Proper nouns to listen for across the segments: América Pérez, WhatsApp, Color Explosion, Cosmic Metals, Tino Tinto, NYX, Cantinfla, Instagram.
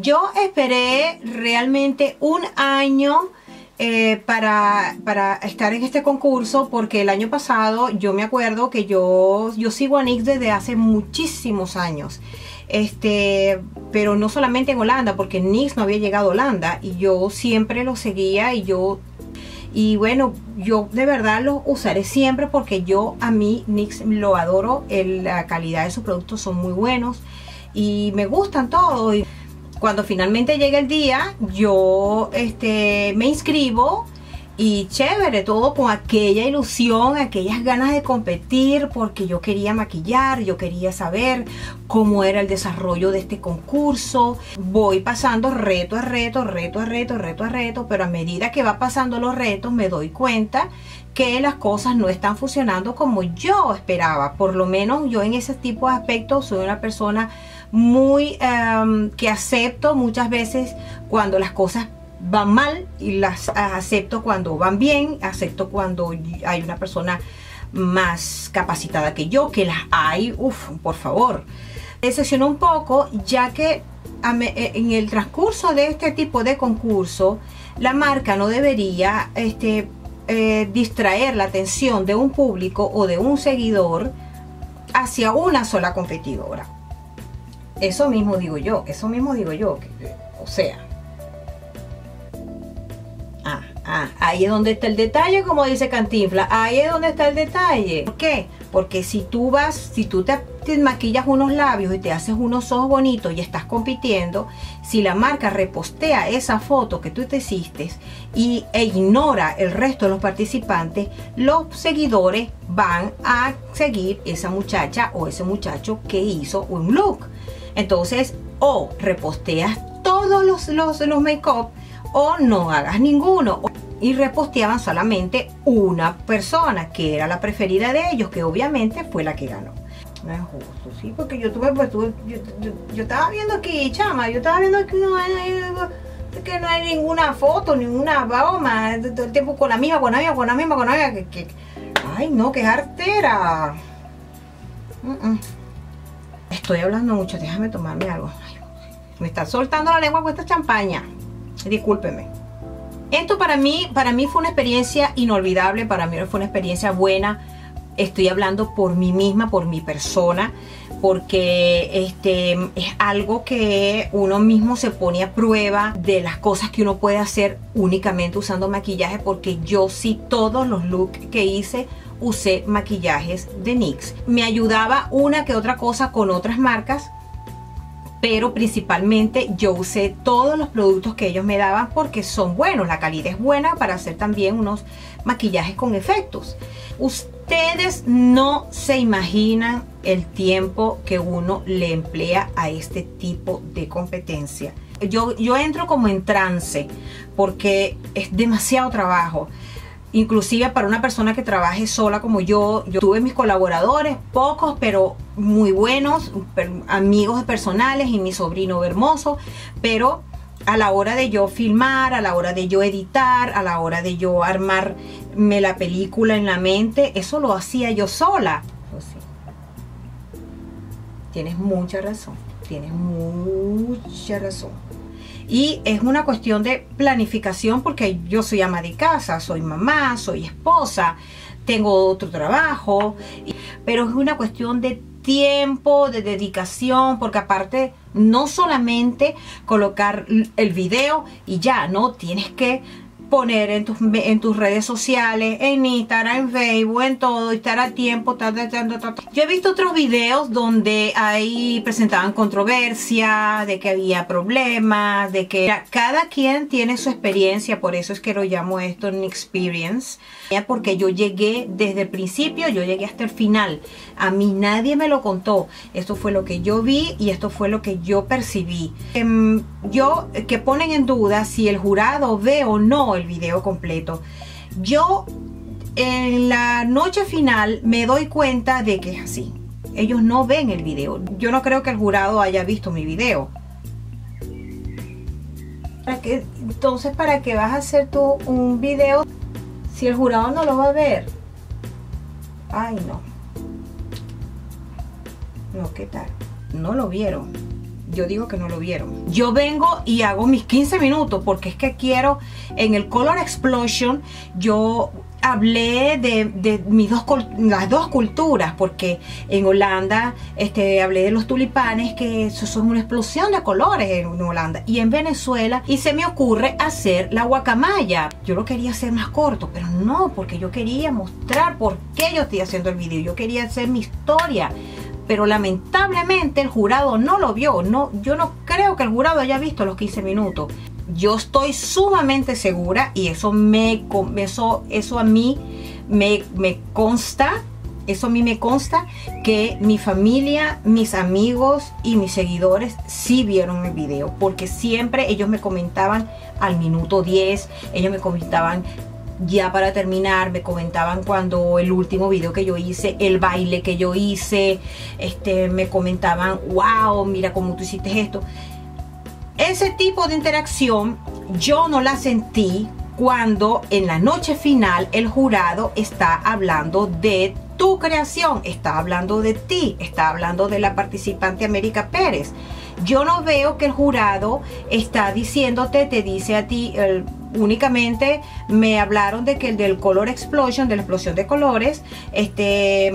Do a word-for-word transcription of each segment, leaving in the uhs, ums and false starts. Yo esperé realmente un año eh, para, para estar en este concurso, porque el año pasado yo me acuerdo que yo, yo sigo a NYX desde hace muchísimos años. Este, pero no solamente en Holanda, porque NYX no había llegado a Holanda y yo siempre lo seguía y yo... Y bueno, yo de verdad los usaré siempre porque yo a mí NYX lo adoro. El, la calidad de sus productos son muy buenos y me gustan todos. Y cuando finalmente llega el día, yo este, me inscribo y chévere, todo con aquella ilusión, aquellas ganas de competir, porque yo quería maquillar, yo quería saber cómo era el desarrollo de este concurso. Voy pasando reto a reto, reto a reto, reto a reto, pero a medida que va pasando los retos me doy cuenta que las cosas no están funcionando como yo esperaba. Por lo menos yo en ese tipo de aspectos soy una persona muy um, que acepto muchas veces cuando las cosas van mal y las acepto cuando van bien, acepto cuando hay una persona más capacitada que yo, que las hay, uff, por favor. Me decepcionó un poco, ya que en el transcurso de este tipo de concurso, la marca no debería este, eh, distraer la atención de un público o de un seguidor hacia una sola competidora. Eso mismo digo yo, eso mismo digo yo, o sea... Ah, ah, ahí es donde está el detalle, como dice Cantinfla, ahí es donde está el detalle. ¿Por qué? Porque si tú vas, si tú te, te maquillas unos labios y te haces unos ojos bonitos y estás compitiendo, si la marca repostea esa foto que tú te hiciste y, e ignora el resto de los participantes, los seguidores van a seguir esa muchacha o ese muchacho que hizo un look. Entonces, o reposteas todos los, los, los make-up, o no hagas ninguno. Y reposteaban solamente una persona que era la preferida de ellos, que obviamente fue la que ganó. No es justo, sí, porque yo tuve, pues tuve, yo, yo, yo estaba viendo aquí, chama, yo estaba viendo aquí, no hay, que no hay ninguna foto, ninguna broma, todo el tiempo con la misma, con la misma, con la misma, con la misma, que, que, ay no, que es artera. Uh -uh. Estoy hablando mucho, déjame tomarme algo. Ay, me está soltando la lengua con esta champaña. Discúlpeme. Esto para mí, para mí fue una experiencia inolvidable, para mí fue una experiencia buena. Estoy hablando por mí misma, por mi persona, porque este, es algo que uno mismo se pone a prueba de las cosas que uno puede hacer únicamente usando maquillaje, porque yo sí todos los looks que hice usé maquillajes de NYX. Me ayudaba una que otra cosa con otras marcas, pero principalmente yo usé todos los productos que ellos me daban porque son buenos, la calidad es buena para hacer también unos maquillajes con efectos. Ustedes no se imaginan el tiempo que uno le emplea a este tipo de competencia. Yo, yo entro como en trance porque es demasiado trabajo. Inclusive para una persona que trabaje sola como yo, yo tuve mis colaboradores, pocos pero muy buenos, amigos personales y mi sobrino hermoso, pero a la hora de yo filmar, a la hora de yo editar, a la hora de yo armarme la película en la mente, eso lo hacía yo sola. Sí. Tienes mucha razón, tienes mucha razón. Y es una cuestión de planificación porque yo soy ama de casa, soy mamá, soy esposa, tengo otro trabajo. Pero es una cuestión de tiempo, de dedicación, porque aparte no solamente colocar el video y ya, ¿no? Tienes que poner en tus, en tus redes sociales, en Instagram, en Facebook, en todo, estar a tiempo, ta, ta, ta, ta, ta. Yo he visto otros videos donde ahí presentaban controversia, de que había problemas, de que cada quien tiene su experiencia, por eso es que lo llamo esto NYX Experience, porque yo llegué desde el principio, yo llegué hasta el final, a mí nadie me lo contó, esto fue lo que yo vi y esto fue lo que yo percibí. Um, yo, que ponen en duda si el jurado ve o no el video completo. Yo en la noche final me doy cuenta de que es así, ellos no ven el video. Yo no creo que el jurado haya visto mi video. ¿Para qué? Entonces, ¿para qué vas a hacer tú un video si el jurado no lo va a ver? Ay no, no, ¿qué tal? No lo vieron. yo digo que no lo vieron. Yo vengo y hago mis quince minutos porque es que quiero, en el Color Explosion yo hablé de, de mis dos, las dos culturas, porque en Holanda este, hablé de los tulipanes, que son una explosión de colores en Holanda, y en Venezuela, y se me ocurre hacer la guacamaya. Yo lo quería hacer más corto, pero no, porque yo quería mostrar por qué yo estoy haciendo el video, yo quería hacer mi historia, pero lamentablemente el jurado no lo vio. No, yo no creo que el jurado haya visto los quince minutos. Yo estoy sumamente segura, y eso me eso, eso a mí me, me consta, eso a mí me consta que mi familia, mis amigos y mis seguidores sí vieron el video, porque siempre ellos me comentaban al minuto diez, ellos me comentaban ya para terminar, me comentaban cuando el último video que yo hice, el baile que yo hice, este, me comentaban, wow, mira cómo tú hiciste esto. Ese tipo de interacción yo no la sentí cuando en la noche final el jurado está hablando de tu creación, está hablando de ti, está hablando de la participante América Pérez. Yo no veo que el jurado está diciéndote, te dice a ti, el, únicamente me hablaron de que el del Color Explosion, de la explosión de colores, este,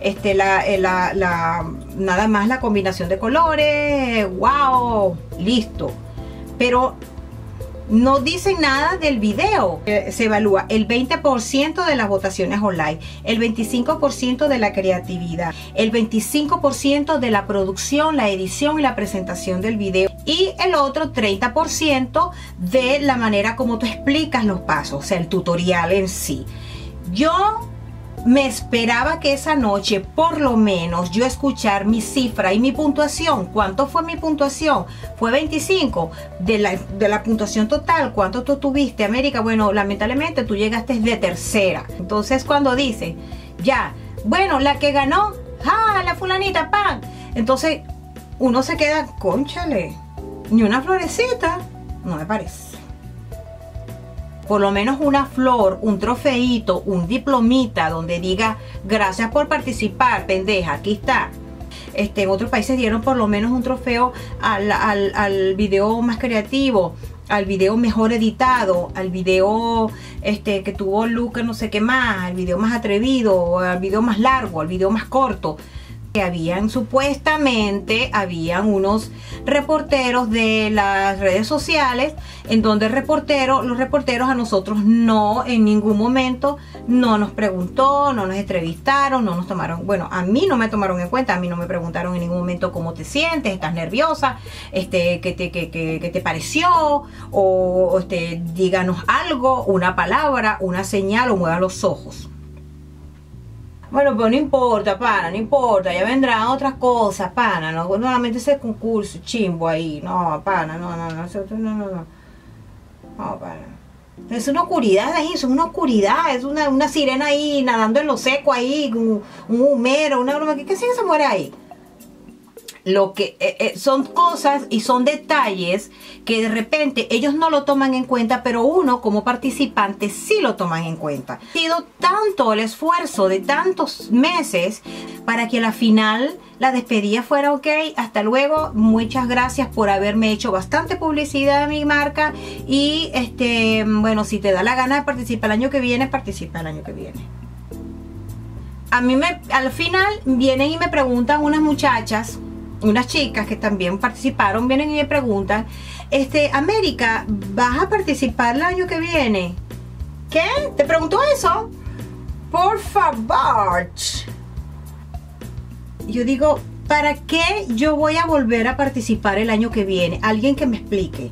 este, la, la, la, nada más la combinación de colores, wow, listo. Pero no dicen nada del video. Se evalúa el veinte por ciento de las votaciones online, el veinticinco por ciento de la creatividad, el veinticinco por ciento de la producción, la edición y la presentación del video, y el otro treinta por ciento de la manera como tú explicas los pasos, o sea, el tutorial en sí. Yo me esperaba que esa noche, por lo menos, yo escuchar mi cifra y mi puntuación. ¿Cuánto fue mi puntuación? Fue veinticinco. De la, de la puntuación total, ¿cuánto tú tuviste, América? Bueno, lamentablemente tú llegaste de tercera. Entonces, cuando dicen, ya, bueno, la que ganó, ¡ah, la fulanita, pan! Entonces, uno se queda, cónchale, ni una florecita, no me parece. Por lo menos una flor, un trofeito, un diplomita donde diga gracias por participar, pendeja, aquí está. Este, en otros países dieron por lo menos un trofeo al, al, al video más creativo, al video mejor editado, al video este, que tuvo look no sé qué más, al video más atrevido, al video más largo, al video más corto. Que habían, supuestamente, habían unos reporteros de las redes sociales en donde el reportero, los reporteros a nosotros no, en ningún momento, no nos preguntó, no nos entrevistaron, no nos tomaron, bueno, a mí no me tomaron en cuenta, a mí no me preguntaron en ningún momento cómo te sientes, estás nerviosa, este, qué te, qué, qué, qué te pareció, o este, díganos algo, una palabra, una señal o mueva los ojos. Bueno, pero no importa, pana, no importa, ya vendrán otras cosas, pana, no, nuevamente ese concurso chimbo ahí, no, pana, no, no, no, no, no, no, no, pana. Es una oscuridad ahí, es una oscuridad, es una, una sirena ahí, nadando en lo seco ahí, un, un humero, una broma, ¿qué sigue se muere ahí? Lo que eh, eh, son cosas y son detalles que de repente ellos no lo toman en cuenta, pero uno como participante sí lo toman en cuenta. Ha sido tanto el esfuerzo de tantos meses para que la final, la despedida fuera ok, hasta luego, muchas gracias por haberme hecho bastante publicidad de mi marca, y este, bueno, si te da la gana de participar el año que viene, participa el año que viene. A mí me, al final vienen y me preguntan unas muchachas, unas chicas que también participaron, vienen y me preguntan, este, América, ¿vas a participar el año que viene? ¿Qué? ¿Te preguntó eso? Por favor. Yo digo, ¿para qué yo voy a volver a participar el año que viene? Alguien que me explique.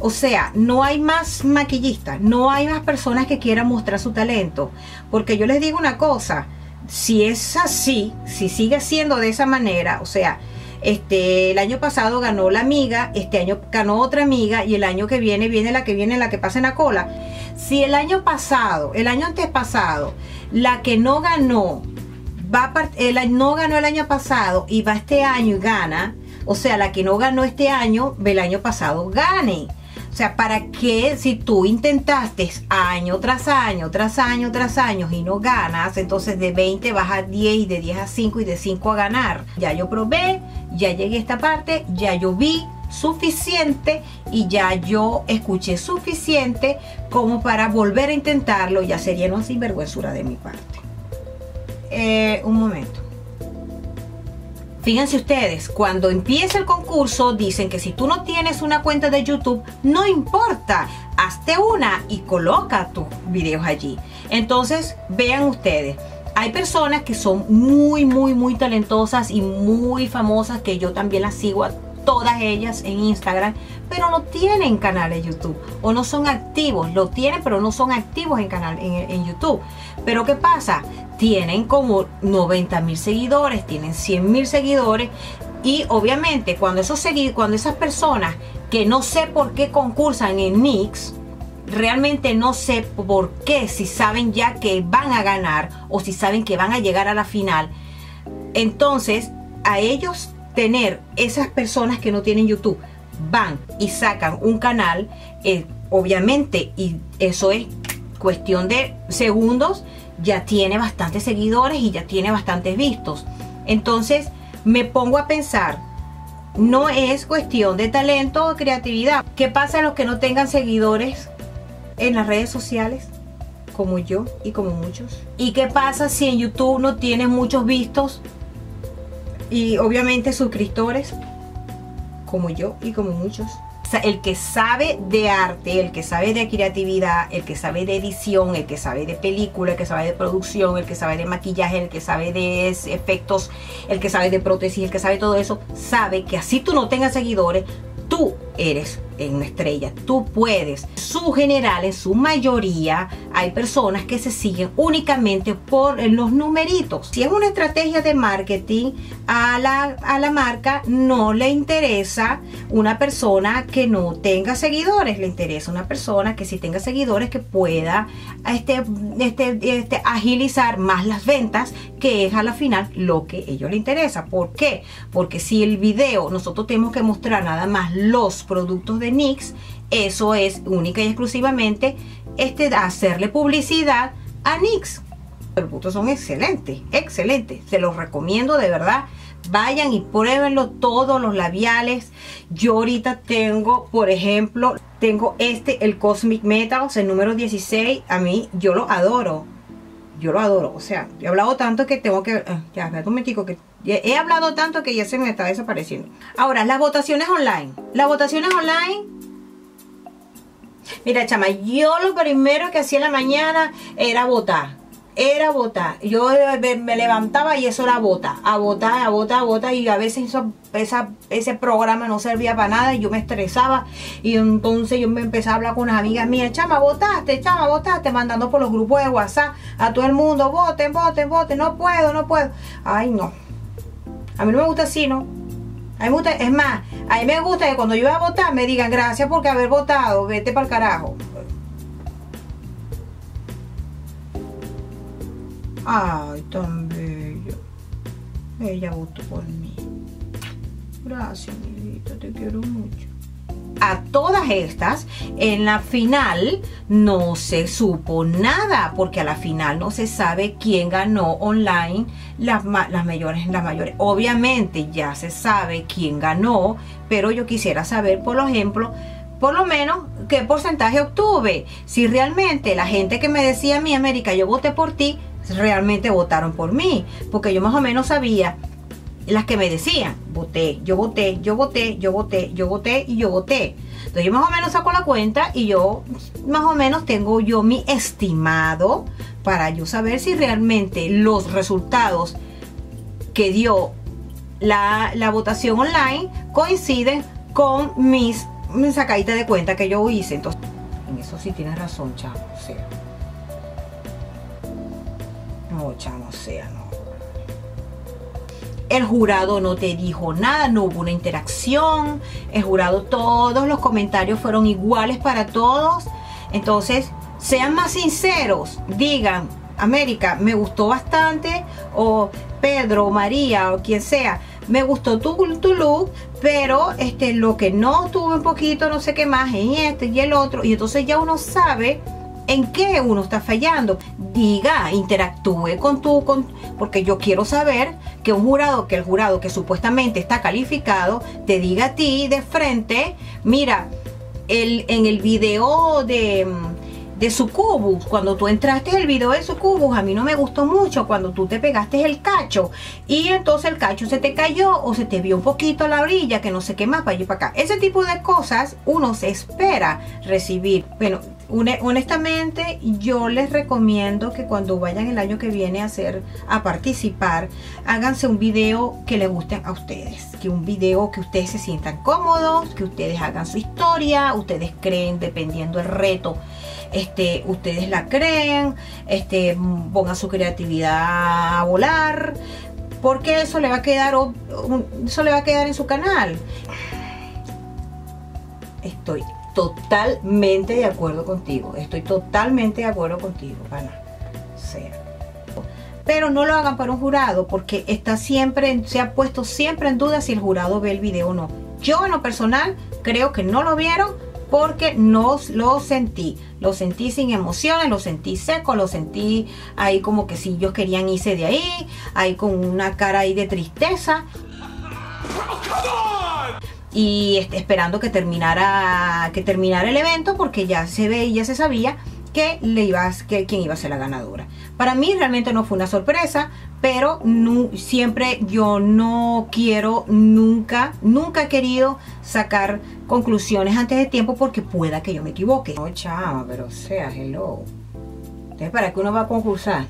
O sea, no hay más maquillistas, no hay más personas que quieran mostrar su talento. Porque yo les digo una cosa, si es así, si sigue siendo de esa manera, o sea, Este, el año pasado ganó la amiga, este año ganó otra amiga, y el año que viene viene la que viene, la que pasa en la cola. Si el año pasado, el año antepasado, la que no ganó, va a el, no ganó el año pasado y va este año y gana, o sea, la que no ganó este año, el año pasado gane. sea, ¿para qué? Si tú intentaste año tras año, tras año, tras año y no ganas, entonces de veinte vas a diez y de diez a cinco y de cinco a ganar. Ya yo probé, ya llegué a esta parte, ya yo vi suficiente y ya yo escuché suficiente como para volver a intentarlo. Ya sería una sinvergüenzura de mi parte. Eh, un momento. Fíjense ustedes, cuando empieza el concurso dicen que si tú no tienes una cuenta de YouTube, no importa, hazte una y coloca tus videos allí. Entonces, vean ustedes, hay personas que son muy, muy, muy talentosas y muy famosas, que yo también las sigo a todas ellas en Instagram, pero no tienen canales de YouTube o no son activos. Lo tienen, pero no son activos en canal en, en YouTube. Pero ¿qué pasa? Tienen como noventa mil seguidores, tienen cien mil seguidores, y obviamente cuando esos seguid, cuando esas personas que no sé por qué concursan en N Y X, realmente no sé por qué, si saben ya que van a ganar o si saben que van a llegar a la final, entonces a ellos tener esas personas que no tienen YouTube van y sacan un canal, eh, obviamente, y eso es cuestión de segundos, ya tiene bastantes seguidores y ya tiene bastantes vistos. Entonces me pongo a pensar, no es cuestión de talento o creatividad. ¿Qué pasa a los que no tengan seguidores en las redes sociales? Como yo y como muchos. ¿Y qué pasa si en YouTube no tienes muchos vistos y obviamente suscriptores? Como yo y como muchos. El que sabe de arte, el que sabe de creatividad, el que sabe de edición, el que sabe de película, el que sabe de producción, el que sabe de maquillaje, el que sabe de efectos, el que sabe de prótesis, el que sabe todo eso, sabe que así tú no tengas seguidores, tú eres una estrella, tú puedes. Su general, en su mayoría, hay personas que se siguen únicamente por los numeritos. Si es una estrategia de marketing, a la, a la marca no le interesa una persona que no tenga seguidores, le interesa una persona que sí tenga seguidores, que pueda este, este, este, agilizar más las ventas, que es a la final lo que a ellos les interesa. ¿Por qué? Porque si el video, nosotros tenemos que mostrar nada más los productos de N Y X, eso es única y exclusivamente este, hacerle publicidad a N Y X. Los productos son excelentes, excelentes, se los recomiendo de verdad. Vayan y pruébenlo, todos los labiales. Yo ahorita tengo, por ejemplo, tengo este, el Cosmic Metals, el número dieciséis. A mí, yo lo adoro, yo lo adoro. O sea, he hablado tanto que tengo que... Ya, espérate un momentico que... He hablado tanto que ya se me está desapareciendo. Ahora, las votaciones online. Las votaciones online. Mira, chama, yo lo primero que hacía en la mañana era votar. Era votar. Yo me levantaba y eso era votar. A votar, a votar, a votar. Y a veces eso, esa, ese programa no servía para nada. Y yo me estresaba. Y entonces yo me empecé a hablar con unas amigas mías. Chama, votaste, chama, votaste. Mandando por los grupos de WhatsApp a todo el mundo. Voten, voten, voten. No puedo, no puedo. Ay, no. A mí no me gusta así, ¿no? A mí me gusta, es más, a mí me gusta que cuando yo voy a votar me digan gracias por haber votado, vete para el carajo. Ay, tan bello. Ella votó por mí. Gracias, mi vida, te quiero mucho. A todas estas, en la final no se supo nada, porque a la final no se sabe quién ganó online las, las mayores, las mayores. Obviamente ya se sabe quién ganó, pero yo quisiera saber, por ejemplo, por lo menos qué porcentaje obtuve. Si realmente la gente que me decía a mí, América, yo voté por ti, realmente votaron por mí, porque yo más o menos sabía. Las que me decían, voté, yo voté, yo voté, yo voté, yo voté y yo voté. Entonces yo más o menos saco la cuenta y yo más o menos tengo yo mi estimado para yo saber si realmente los resultados que dio la, la votación online coinciden con mis, mis sacaditas de cuenta que yo hice. Entonces, en eso sí tienes razón, chamo, o sea. No, chamo, o sea, no. El jurado no te dijo nada, no hubo una interacción. El jurado, todos los comentarios fueron iguales para todos. Entonces, sean más sinceros. Digan, América, me gustó bastante, o Pedro, María, o quien sea, me gustó tu, tu look, pero este, lo que no tuve un poquito, no sé qué más, en este y el otro, y entonces ya uno sabe en qué uno está fallando. Diga, interactúe con tu, con, porque yo quiero saber que un jurado, que el jurado que supuestamente está calificado, te diga a ti de frente, mira, el, en el video de... de Sucubus, cuando tú entraste en el video de Sucubus, a mí no me gustó mucho cuando tú te pegaste el cacho y entonces el cacho se te cayó o se te vio un poquito la orilla, que no sé qué más, para allí y para acá. Ese tipo de cosas uno se espera recibir. Bueno, honestamente yo les recomiendo que cuando vayan el año que viene a hacer, a participar, háganse un video que les guste a ustedes, que un video que ustedes se sientan cómodos, que ustedes hagan su historia, ustedes creen, dependiendo del reto, Este, ustedes la creen, este, pongan su creatividad a volar, porque eso le va a quedar, eso le va a quedar en su canal. Estoy totalmente de acuerdo contigo, estoy totalmente de acuerdo contigo, pana. O sea, pero no lo hagan para un jurado, porque está siempre, se ha puesto siempre en duda si el jurado ve el video o no. Yo en lo personal creo que no lo vieron, porque no lo sentí, lo sentí sin emociones, lo sentí seco, lo sentí ahí como que si ellos querían irse de ahí, ahí con una cara ahí de tristeza. Y este, esperando que terminara, que terminara el evento, porque ya se ve, ya se sabía que le iba a, que quién iba a ser la ganadora. Para mí realmente no fue una sorpresa, pero no, siempre yo no quiero, nunca, nunca he querido sacar conclusiones antes de tiempo, porque pueda que yo me equivoque. No, chama, pero o sea, hello. Entonces, ¿para qué uno va a concursar?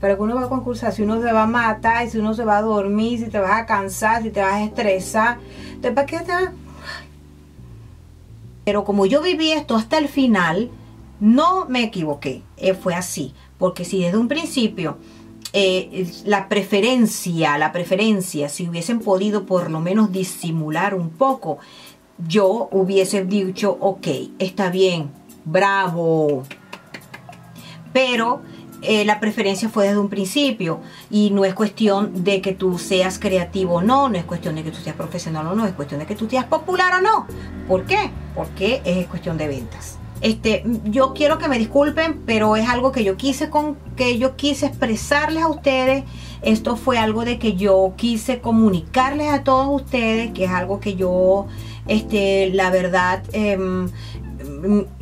¿Para qué uno va a concursar? Si uno se va a matar, si uno se va a dormir, si te vas a cansar, si te vas a estresar. Entonces, ¿para qué está? Pero como yo viví esto hasta el final, no me equivoqué, eh, fue así, porque si desde un principio eh, la preferencia, la preferencia, si hubiesen podido por lo menos disimular un poco, yo hubiese dicho, ok, está bien, bravo, pero eh, la preferencia fue desde un principio, y no es cuestión de que tú seas creativo o no, no es cuestión de que tú seas profesional o no, es cuestión de que tú seas popular o no. ¿Por qué? Porque es cuestión de ventas. Este, yo quiero que me disculpen, pero es algo que yo quise con, que yo quise expresarles a ustedes. Esto fue algo de que yo quise comunicarles a todos ustedes, que es algo que yo, este, la verdad, eh,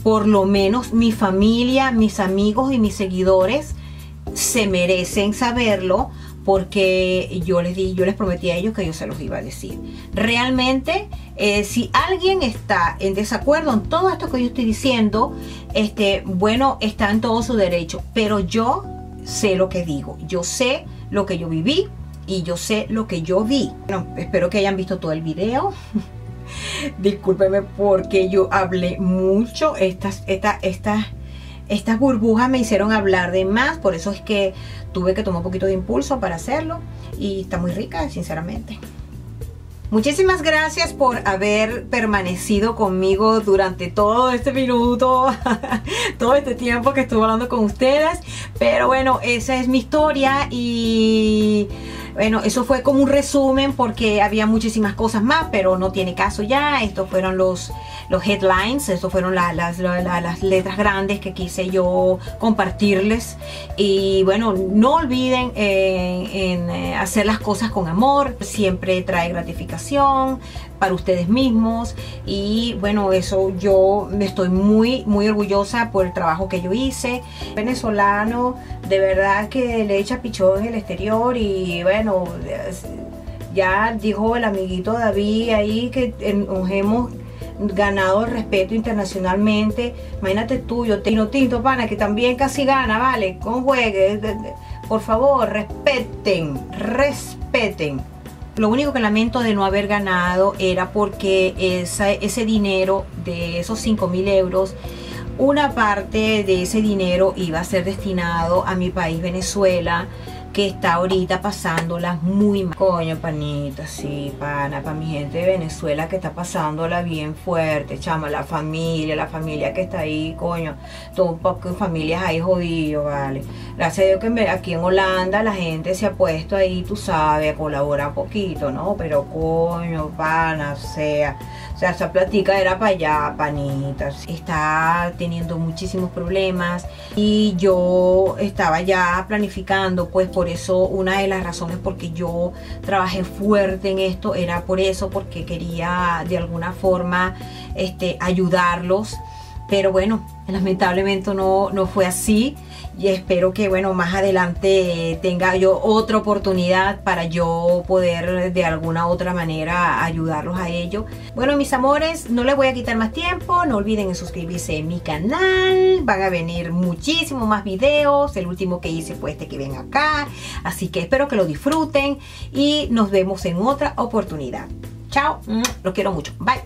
por lo menos mi familia, mis amigos y mis seguidores se merecen saberlo, porque yo les di, yo les prometí a ellos que yo se los iba a decir. Realmente, eh, si alguien está en desacuerdo en todo esto que yo estoy diciendo, este, bueno, está en todo su derecho, pero yo sé lo que digo, yo sé lo que yo viví y yo sé lo que yo vi. Bueno, espero que hayan visto todo el video. Discúlpeme porque yo hablé mucho, estas, estas, estas, estas burbujas me hicieron hablar de más, por eso es que tuve que tomar un poquito de impulso para hacerlo, y está muy rica, sinceramente. Muchísimas gracias por haber permanecido conmigo durante todo este minuto, todo este tiempo que estuve hablando con ustedes, pero bueno, esa es mi historia y... bueno, eso fue como un resumen porque había muchísimas cosas más, pero no tiene caso ya. Estos fueron los, los headlines, estos fueron la, las, la, las letras grandes que quise yo compartirles. Y bueno, no olviden en, en hacer las cosas con amor. Siempre trae gratificación para ustedes mismos. Y bueno, eso yo estoy muy, muy orgullosa por el trabajo que yo hice. Venezolano, de verdad que le echa pichón en el exterior y bueno, Bueno, ya dijo el amiguito David ahí que nos hemos ganado el respeto internacionalmente. Imagínate tú, yo Tino Tinto, pana, que también casi gana, vale, con juegue. Por favor, respeten, respeten. Lo único que lamento de no haber ganado era porque esa, ese dinero de esos cinco mil euros, una parte de ese dinero iba a ser destinado a mi país, Venezuela. que está ahorita pasándola muy mal. Coño, panita, sí, pana, para mi gente de Venezuela que está pasándola bien fuerte, chama, la familia, la familia que está ahí, coño, todo un poco de familias ahí jodido, vale. Gracias a Dios que aquí en Holanda la gente se ha puesto ahí, tú sabes, a colaborar un poquito, ¿no? Pero coño, pana, o sea, o sea, esa platica era para allá, panita. Está teniendo muchísimos problemas y yo estaba ya planificando, pues por eso una de las razones porque yo trabajé fuerte en esto era por eso, porque quería de alguna forma este, ayudarlos. Pero bueno, lamentablemente no, no fue así y espero que, bueno, más adelante tenga yo otra oportunidad para yo poder de alguna otra manera ayudarlos a ellos. Bueno, mis amores, no les voy a quitar más tiempo, no olviden suscribirse a mi canal, van a venir muchísimos más videos, el último que hice fue este que ven acá, así que espero que lo disfruten y nos vemos en otra oportunidad. Chao, los quiero mucho, bye.